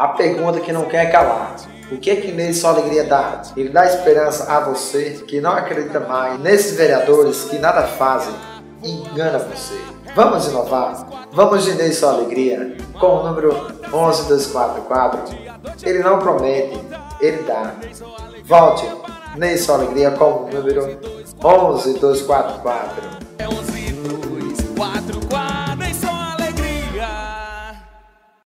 A pergunta que não quer calar. O que é que Ney Só Alegria dá? Ele dá esperança a você que não acredita mais nesses vereadores que nada fazem e engana você. Vamos inovar? Vamos de Ney Só Alegria com o número 11244. Ele não promete, ele dá. Volte, Ney Só Alegria com o número 11244.